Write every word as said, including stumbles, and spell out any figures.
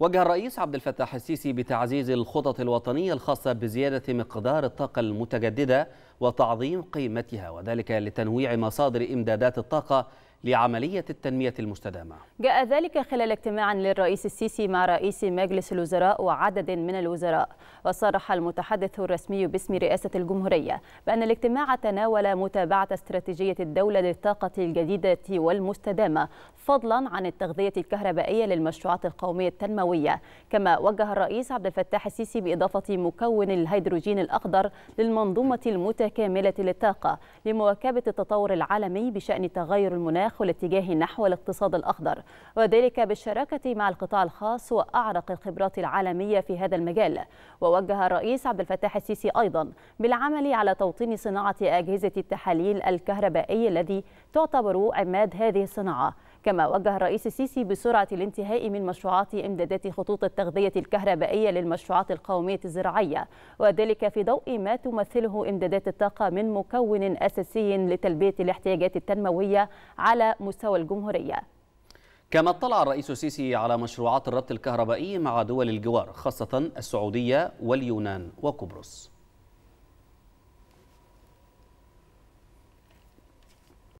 وجه الرئيس عبد الفتاح السيسي بتعزيز الخطط الوطنية الخاصة بزيادة مقدار الطاقة المتجددة وتعظيم قيمتها، وذلك لتنويع مصادر إمدادات الطاقة لعملية التنمية المستدامة. جاء ذلك خلال اجتماع للرئيس السيسي مع رئيس مجلس الوزراء وعدد من الوزراء. وصرح المتحدث الرسمي باسم رئاسة الجمهورية بأن الاجتماع تناول متابعة استراتيجية الدولة للطاقة الجديدة والمستدامة، فضلا عن التغذية الكهربائية للمشروعات القومية التنموية. كما وجه الرئيس عبد الفتاح السيسي بإضافة مكون الهيدروجين الأخضر للمنظومة المتكاملة للطاقة لمواكبة التطور العالمي بشأن تغير المناخ والاتجاه نحو الاقتصاد الأخضر، وذلك بالشراكة مع القطاع الخاص وأعرق الخبرات العالمية في هذا المجال. ووجه الرئيس عبد الفتاح السيسي أيضا بالعمل على توطين صناعة أجهزة التحاليل الكهربائي الذي تعتبر عماد هذه الصناعة. كما وجه الرئيس السيسي بسرعة الانتهاء من مشروعات إمدادات خطوط التغذية الكهربائية للمشروعات القومية الزراعية، وذلك في ضوء ما تمثله إمدادات الطاقة من مكون أساسي لتلبية الاحتياجات التنموية على مستوى الجمهورية. كما اطلع الرئيس السيسي على مشروعات الربط الكهربائي مع دول الجوار، خاصة السعودية واليونان وقبرص.